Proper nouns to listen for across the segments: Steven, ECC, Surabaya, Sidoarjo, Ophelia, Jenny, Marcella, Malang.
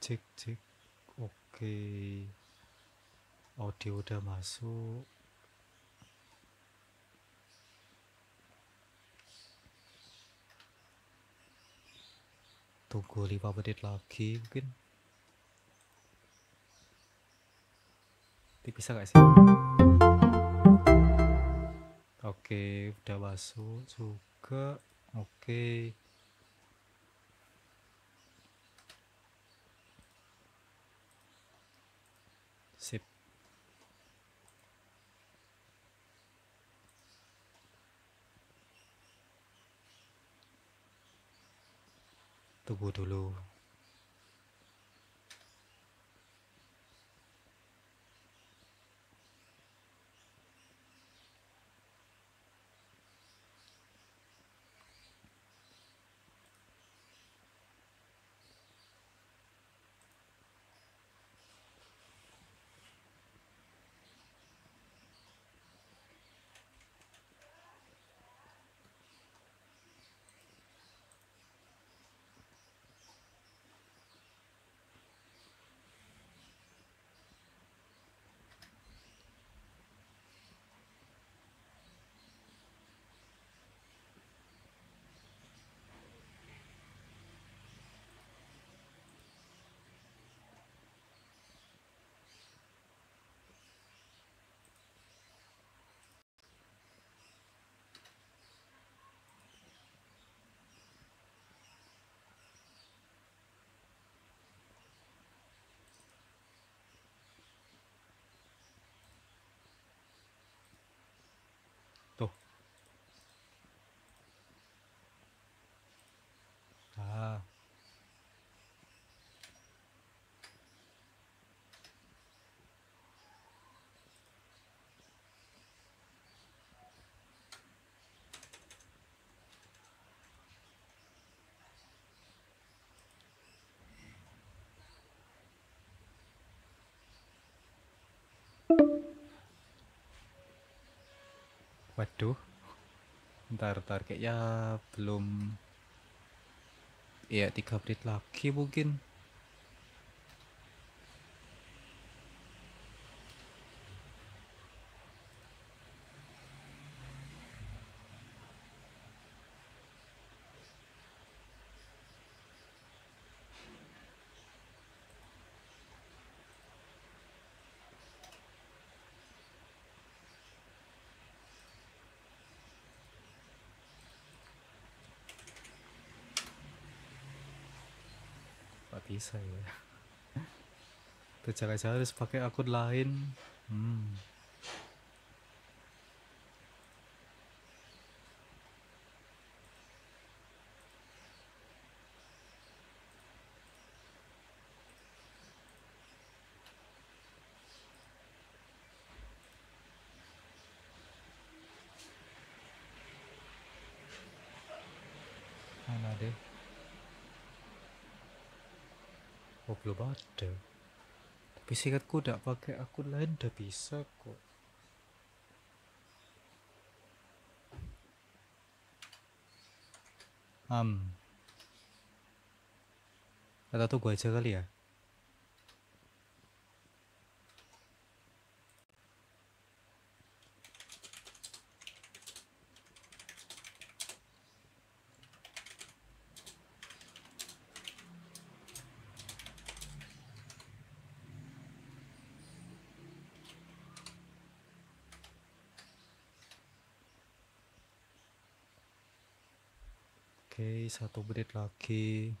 Cek cek. Oke. Audio udah masuk. Tunggu 5 menit lagi mungkin. Bisa gak sih? Oke, udah masuk juga. Oke. Sip. Tunggu dulu. Waduh, ntar kayaknya belum, ya 3 menit lagi mungkin. Bisa ya. Tuh jangan-jangan harus pakai akun lain. Mana deh? Oh, belum ada, tapi seingatku tidak pakai akun lain udah bisa kok. Atau tuh gua aja kali ya. Oke, 1 menit lagi.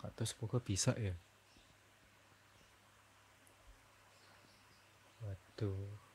Atau semoga bisa ya. Waduh.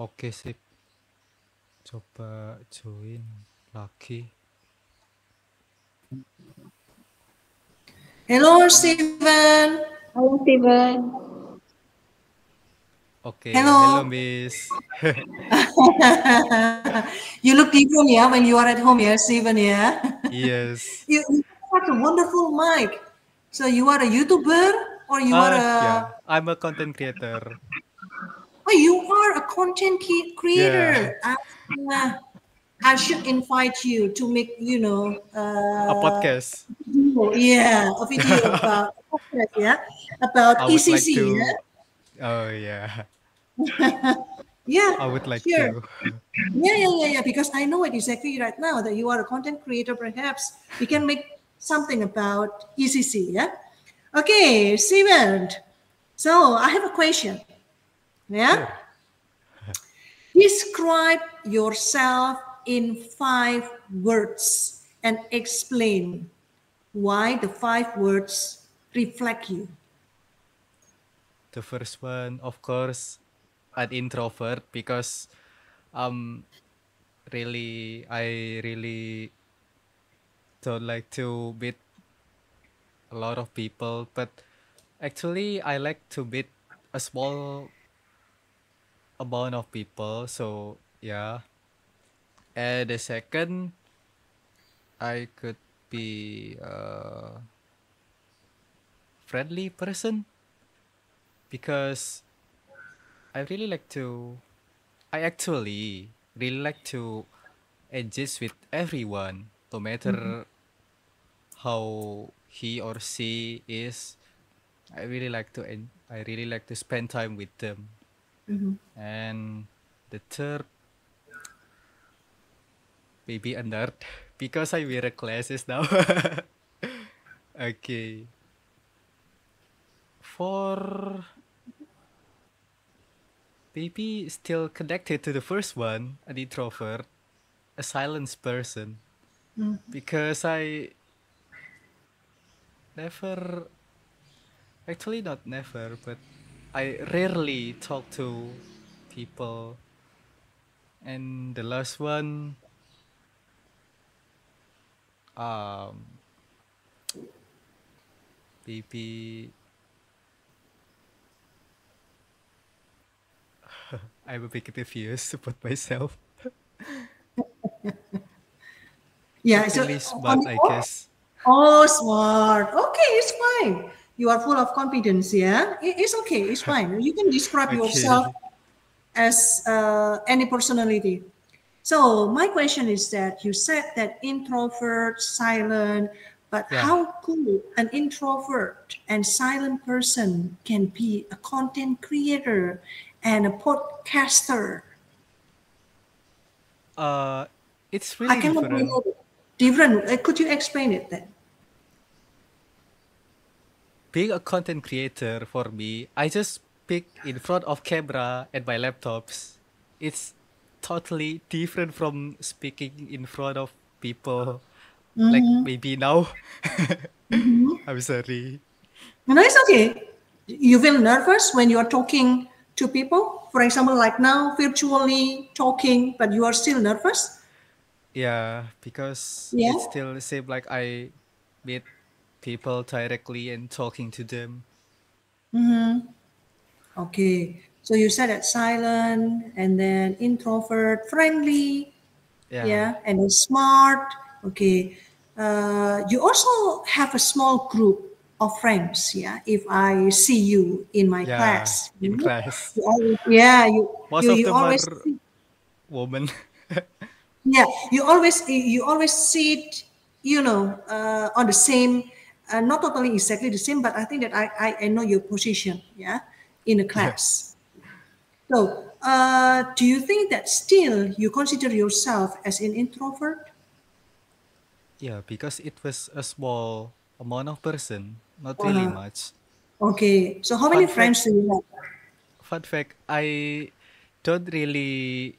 Oke, sip. Coba join lagi. Hello, Steven. Hello, Steven. Okay. Hello, Miss. You look different, yeah, when you are at home, yeah, Steven, yeah. Yes. You have a wonderful mic. So you are a YouTuber or you are a? Yeah. I'm a content creator. Oh, you are a content creator. Yeah. I should invite you to make, you know, a podcast. Yeah, a video about a podcast, yeah, about ECC. Like to... yeah? Oh yeah. Yeah. I would like sure. to. Yeah. Because I know it exactly right now that you are a content creator. Perhaps we can make something about ECC. Yeah. Okay, Steven. So I have a question. Yeah. Sure. Describe yourself in 5 words and explain why the 5 words reflect you. The first one, of course, an introvert, because I really don't like to meet a lot of people, but actually I like to meet a small amount of people. So yeah. And the second, I could be a friendly person, because I actually really like to engage with everyone, no matter how he or she is. I really like to spend time with them. And the third, maybe a nerd, because I wear glasses now. Okay. For maybe still connected to the first one, an introvert, a silent person, because I rarely talk to people. And the last one, maybe I'm a bit confused about myself. Yeah, so smart, I guess. Oh, smart. Okay, it's fine. You are full of confidence, yeah. It's okay. It's fine. You can describe yourself as any personality. So my question is that you said that introvert, silent, but how could an introvert and silent person can be a content creator and a podcaster? It's really different. Could you explain it then? Being a content creator, for me, I just speak in front of camera and my laptops. It's totally different from speaking in front of people, like maybe now. I'm sorry. No, it's okay. You feel nervous when you are talking to people, for example, like now, virtually talking, but you are still nervous? Yeah, because it still seems like I meet people directly and talking to them. Okay, so you said that silent, and then introvert, friendly, yeah and then smart. Okay, you also have a small group of friends, yeah. If I see you in my class, in class, you always, most of them are women. Yeah, you always sit, you know, on the same, not totally exactly the same, but I think that I know your position, yeah, in a class. Yeah. So, do you think that still you consider yourself as an introvert? Yeah, because it was a small amount of person. Not really much. Okay, so how many friends do you have? Fun fact, I don't really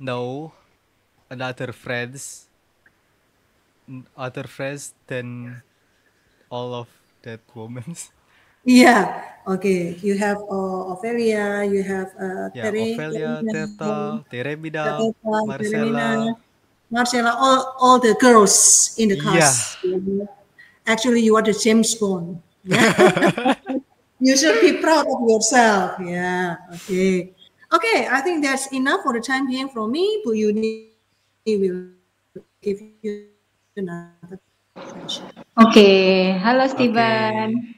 know other friends than all of that women. Yeah, okay. You have Ophelia, you have Ophelia, Teta, Teremina, Marcella, all the girls in the class. Yeah. actually you are the James Bond. Yeah? You should be proud of yourself. Yeah. Okay. Okay. I think that's enough for the time being from me. But you need will give you another question. Okay. Hello, Steven. Okay.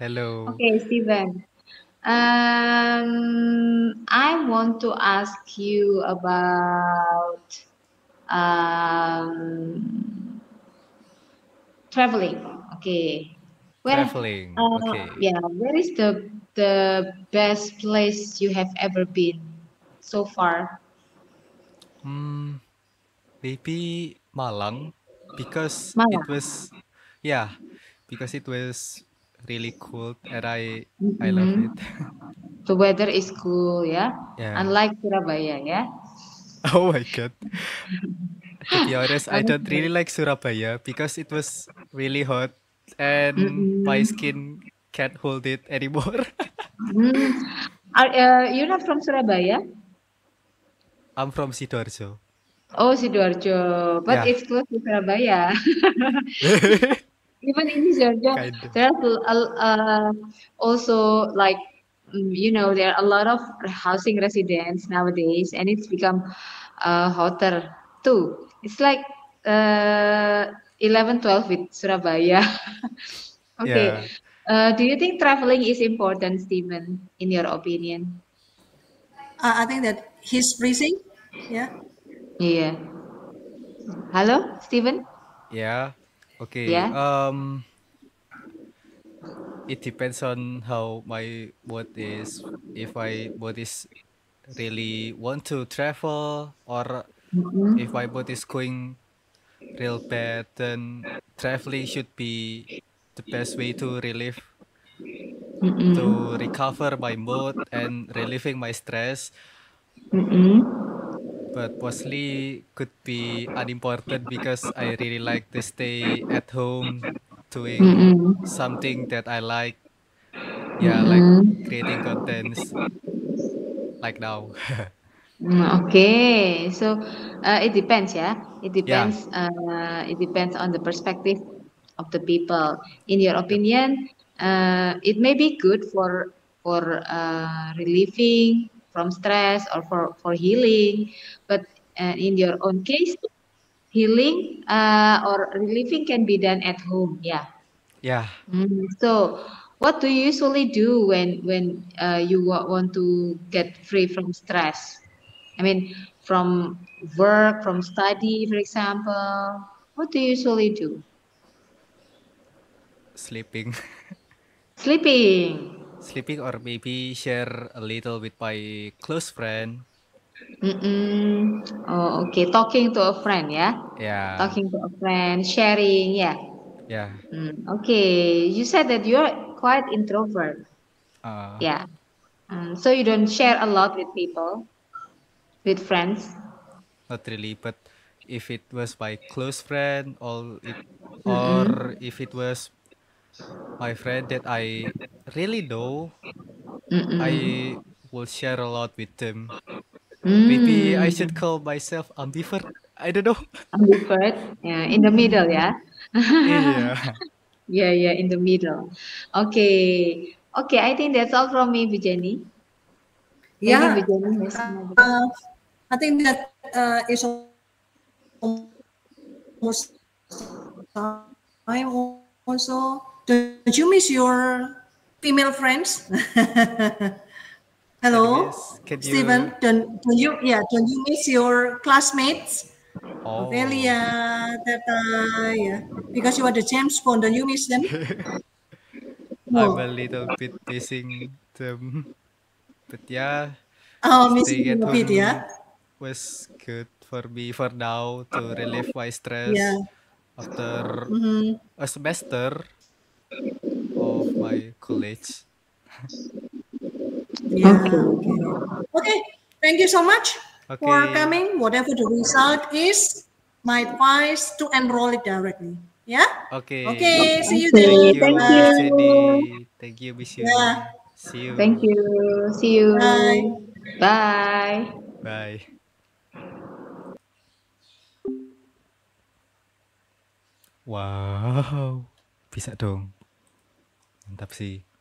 Hello. Okay, Steven. I want to ask you about traveling. Okay. Traveling. Okay. Yeah. Where is the best place you have ever been so far? Maybe Malang, because Malang. It was, yeah, because it was really cool, and I love it. The weather is cool, yeah? Yeah. Unlike Surabaya, yeah? Oh my god. To be honest, I don't really like Surabaya because it was really hot and my skin can't hold it anymore. You're not from Surabaya? I'm from Sidoarjo. Oh, Sidoarjo. But yeah, it's close to Surabaya. Even in Georgia, there's also, like, you know, there are a lot of housing residents nowadays, and it's become hotter too. It's like 11-12 with Surabaya. Okay. Yeah. Do you think traveling is important, Steven, in your opinion? I think that he's freezing. Yeah. Yeah. Hello, Steven? Yeah. Okay. Yeah. It depends on how my mood is. If my mood is really want to travel, or if my mood is going real bad, then traveling should be the best way to relieve, to recover my mood and relieving my stress. But mostly could be unimportant because I really like to stay at home doing something that I like. Yeah, like creating contents like now. Okay, so it depends, yeah? It depends, yeah. It depends on the perspective of the people. In your opinion, it may be good for relieving from stress or for healing, but in your own case, healing or relieving can be done at home. Yeah. Yeah. So, what do you usually do when you want to get free from stress? I mean, from work, from study, for example. What do you usually do? Sleeping. Sleeping. Sleeping, or maybe share a little with my close friend. Oh, okay. Talking to a friend, yeah? Yeah. Talking to a friend, sharing, yeah? Yeah. Okay. You said that you're quite introvert. Yeah. So you don't share a lot with people, with friends? Not really, but if it was my close friend, or if it was my friend that I really know, I will share a lot with them. Maybe I should call myself ambivert. I don't know. Ambivert, yeah, in the middle, yeah. Yeah. Yeah, yeah, in the middle. Okay, okay. I think that's all from me, Jenny. Yeah, I think that is almost time. Also, don't you miss your female friends? Hello, Steven. Don't you miss your classmates? Oh. Ophelia, Tata, yeah. Because you are the James Bond, don't you miss them? No. I'm a little bit missing them, but yeah. Oh, missing a bit, yeah. Was good for me for now to relieve my stress. Yeah. After a semester of my college. Yeah. Okay. Okay. Thank you so much for coming. Whatever the result is, my advice to enroll it directly. Yeah. Okay. Okay. See you then. Thank you, Jenny. Thank you, Miss. Yeah. See you. Thank you. See you. Bye. Bye. Bye. Wow, Bisa dong. Mantap sih.